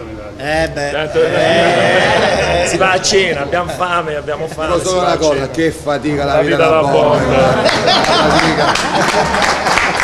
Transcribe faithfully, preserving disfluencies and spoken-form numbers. questa medaglia. Eh beh, tanto, eh, eh, si va a cena, abbiamo fame, abbiamo fame. Lo so una cosa, cena. Che fatica la, la vita, vita da buona.